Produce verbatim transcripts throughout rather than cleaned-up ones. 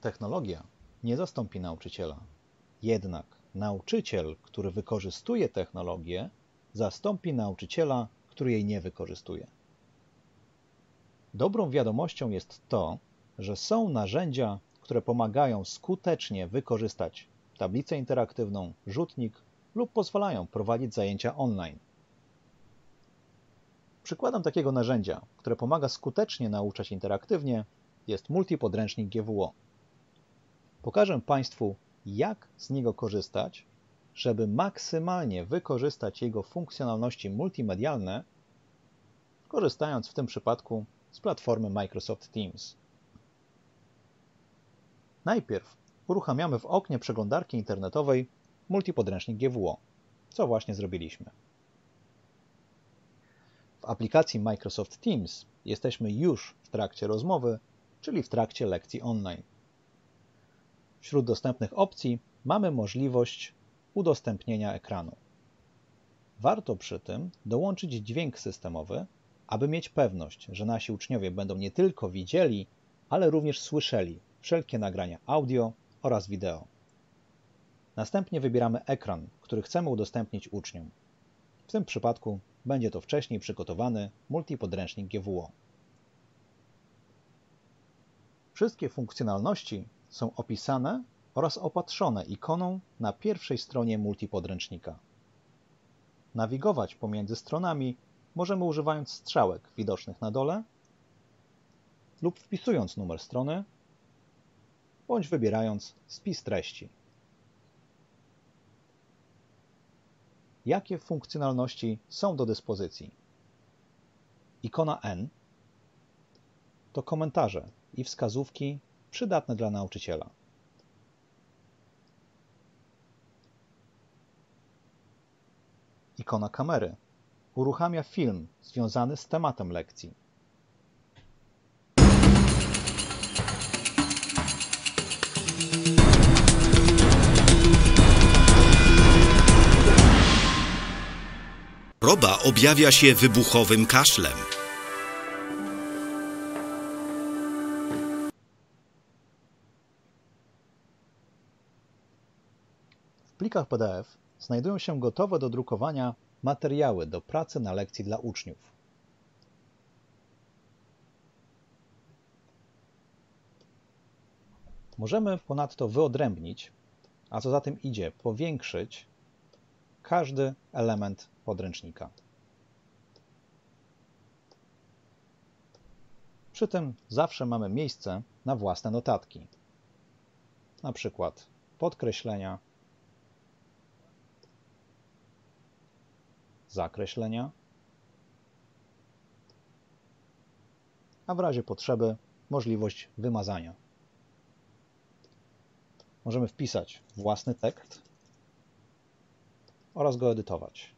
Technologia nie zastąpi nauczyciela. Jednak nauczyciel, który wykorzystuje technologię, zastąpi nauczyciela, który jej nie wykorzystuje. Dobrą wiadomością jest to, że są narzędzia, które pomagają skutecznie wykorzystać tablicę interaktywną, rzutnik lub pozwalają prowadzić zajęcia online. Przykładem takiego narzędzia, które pomaga skutecznie nauczać interaktywnie, jest multipodręcznik G W O. Pokażę Państwu, jak z niego korzystać, żeby maksymalnie wykorzystać jego funkcjonalności multimedialne, korzystając w tym przypadku z platformy Microsoft Teams. Najpierw uruchamiamy w oknie przeglądarki internetowej multipodręcznik G W O, co właśnie zrobiliśmy. W aplikacji Microsoft Teams jesteśmy już w trakcie rozmowy, czyli w trakcie lekcji online. Wśród dostępnych opcji mamy możliwość udostępnienia ekranu. Warto przy tym dołączyć dźwięk systemowy, aby mieć pewność, że nasi uczniowie będą nie tylko widzieli, ale również słyszeli wszelkie nagrania audio oraz wideo. Następnie wybieramy ekran, który chcemy udostępnić uczniom. W tym przypadku będzie to wcześniej przygotowany multipodręcznik G W O. Wszystkie funkcjonalności są opisane oraz opatrzone ikoną na pierwszej stronie multipodręcznika. Nawigować pomiędzy stronami możemy używając strzałek widocznych na dole lub wpisując numer strony bądź wybierając spis treści. Jakie funkcjonalności są do dyspozycji? Ikona N to komentarze i wskazówki przydatne dla nauczyciela. Ikona kamery uruchamia film związany z tematem lekcji. Choroba objawia się wybuchowym kaszlem. W plikach P D F znajdują się gotowe do drukowania materiały do pracy na lekcji dla uczniów. Możemy ponadto wyodrębnić, a co za tym idzie, powiększyć każdy element podręcznika. Przy tym zawsze mamy miejsce na własne notatki, na przykład podkreślenia, zakreślenia, a w razie potrzeby możliwość wymazania. Możemy wpisać własny tekst oraz go edytować.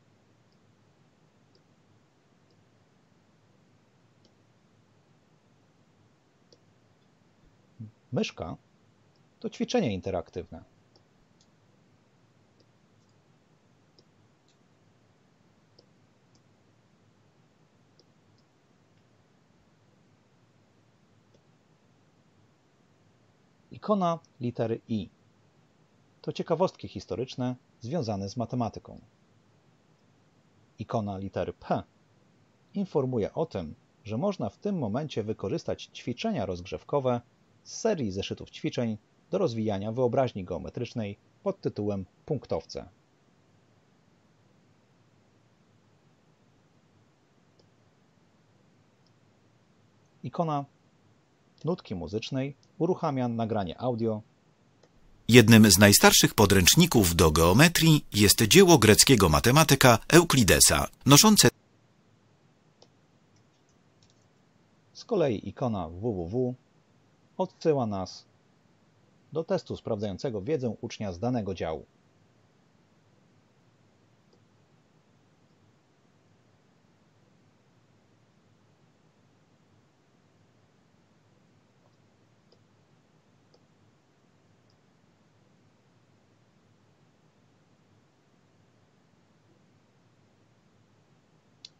Myszka to ćwiczenie interaktywne. Ikona litery I to ciekawostki historyczne związane z matematyką. Ikona litery P informuje o tym, że można w tym momencie wykorzystać ćwiczenia rozgrzewkowe z serii zeszytów ćwiczeń do rozwijania wyobraźni geometrycznej pod tytułem Punktowce. Ikona nutki muzycznej uruchamia nagranie audio. Jednym z najstarszych podręczników do geometrii jest dzieło greckiego matematyka Euklidesa, noszące... Z kolei ikona W W W odsyła nas do testu sprawdzającego wiedzę ucznia z danego działu.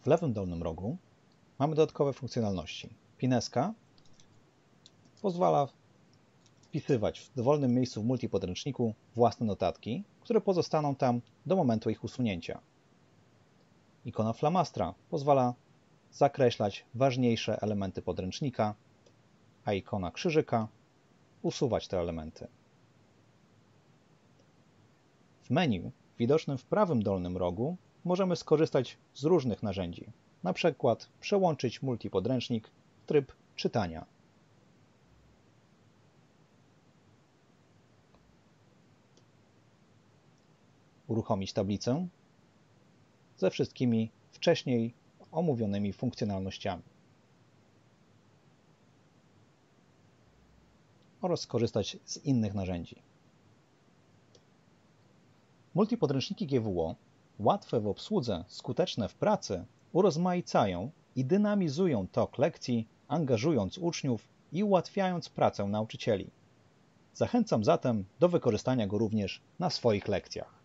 W lewym dolnym rogu mamy dodatkowe funkcjonalności. Pineska pozwala wpisywać w dowolnym miejscu w multipodręczniku własne notatki, które pozostaną tam do momentu ich usunięcia. Ikona flamastra pozwala zakreślać ważniejsze elementy podręcznika, a ikona krzyżyka usuwać te elementy. W menu widocznym w prawym dolnym rogu możemy skorzystać z różnych narzędzi, na przykład przełączyć multipodręcznik w tryb czytania. Uruchomić tablicę ze wszystkimi wcześniej omówionymi funkcjonalnościami oraz skorzystać z innych narzędzi. Multipodręczniki G W O, łatwe w obsłudze, skuteczne w pracy, urozmaicają i dynamizują tok lekcji, angażując uczniów i ułatwiając pracę nauczycieli. Zachęcam zatem do wykorzystania go również na swoich lekcjach.